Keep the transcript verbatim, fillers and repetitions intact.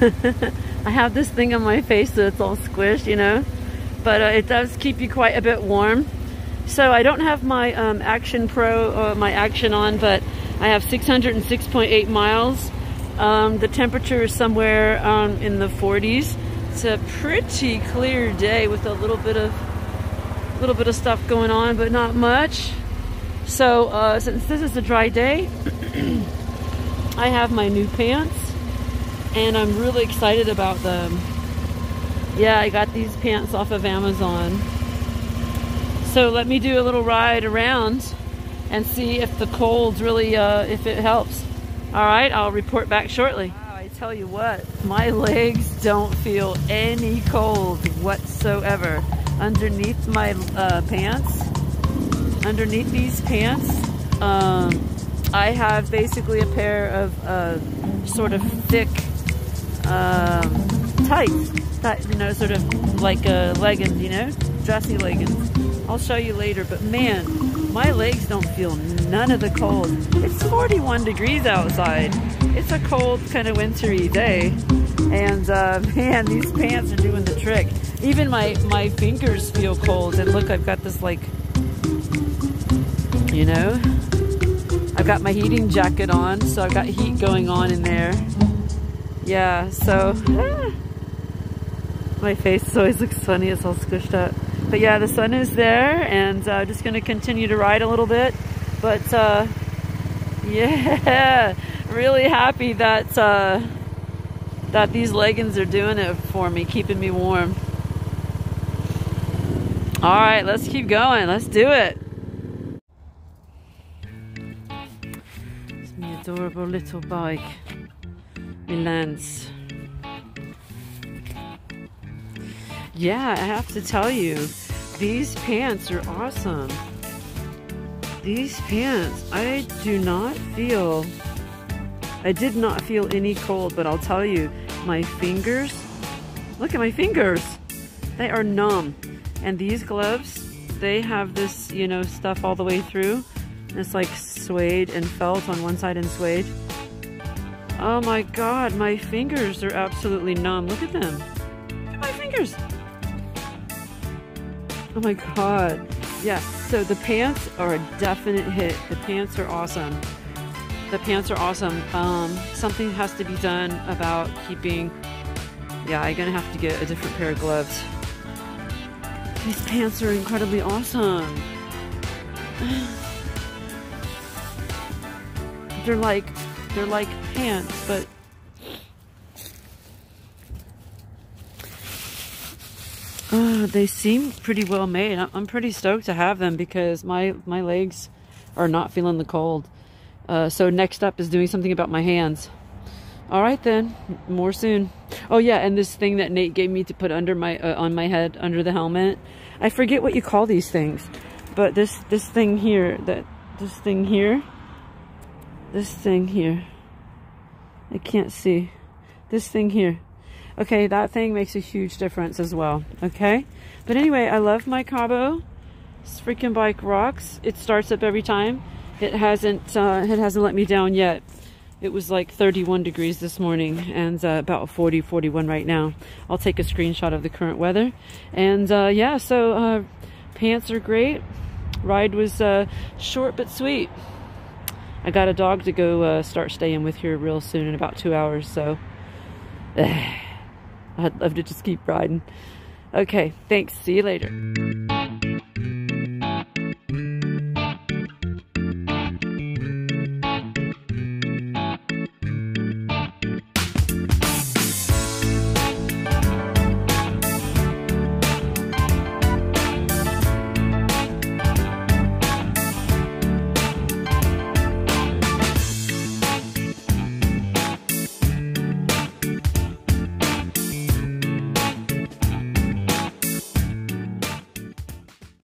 I have this thing on my face so it's all squished, you know, but uh, it does keep you quite a bit warm. So I don't have my um, Action Pro, uh, my Action on, but I have six hundred six point eight miles. Um, the temperature is somewhere um, in the forties. It's a pretty clear day with a little bit of little bit of stuff going on, but not much. So uh, since this is a dry day, I have my new pants, and I'm really excited about them. Yeah, I got these pants off of Amazon. So let me do a little ride around and see if the cold's really, uh, if it helps. All right, I'll report back shortly. Wow, I tell you what, my legs don't feel any cold whatsoever. Underneath my uh, pants, underneath these pants, um, I have basically a pair of uh, sort of thick um, tights, that, you know, sort of like uh, leggings, you know, dressy leggings. I'll show you later, but man, my legs don't feel none of the cold. It's forty-one degrees outside. It's a cold, kind of wintry day, and uh, man, these pants are doing the trick. Even my, my fingers feel cold, and look, I've got this, like, you know, I've got my heating jacket on, so I've got heat going on in there. Yeah, so, ah, my face always looks funny, it's all squished up. But yeah, the sun is there, and I'm uh, just gonna continue to ride a little bit. But uh, yeah, really happy that, uh, that these leggings are doing it for me, keeping me warm. All right, let's keep going. Let's do it. It's my adorable little bike, my Lance. Yeah, I have to tell you, these pants are awesome. These pants, I do not feel, I did not feel any cold, but I'll tell you, my fingers, look at my fingers, they are numb. And these gloves, they have this, you know, stuff all the way through. And it's like suede and felt on one side and suede. Oh my God, my fingers are absolutely numb. Look at them. Look at my fingers. Oh my God. Yeah, so the pants are a definite hit. The pants are awesome. The pants are awesome. Um, something has to be done about keeping, yeah, I'm gonna have to get a different pair of gloves. These pants are incredibly awesome. They're like, they're like pants, but uh, they seem pretty well made. I'm pretty stoked to have them because my, my legs are not feeling the cold. Uh, so next up is doing something about my hands. All right then, more soon. Oh yeah, and this thing that Nate gave me to put under my uh, on my head under the helmet. I forget what you call these things, but this this thing here, that this thing here, this thing here. I can't see. This thing here. Okay, that thing makes a huge difference as well. Okay, but anyway, I love my Cabo. This freaking bike rocks. It starts up every time. It hasn't uh, it hasn't let me down yet. It was like thirty-one degrees this morning and uh, about forty, forty-one right now. I'll take a screenshot of the current weather. And uh, yeah, so uh, pants are great. Ride was uh, short but sweet. I got a dog to go uh, start staying with here real soon in about two hours. So I'd love to just keep riding. Okay, thanks. See you later.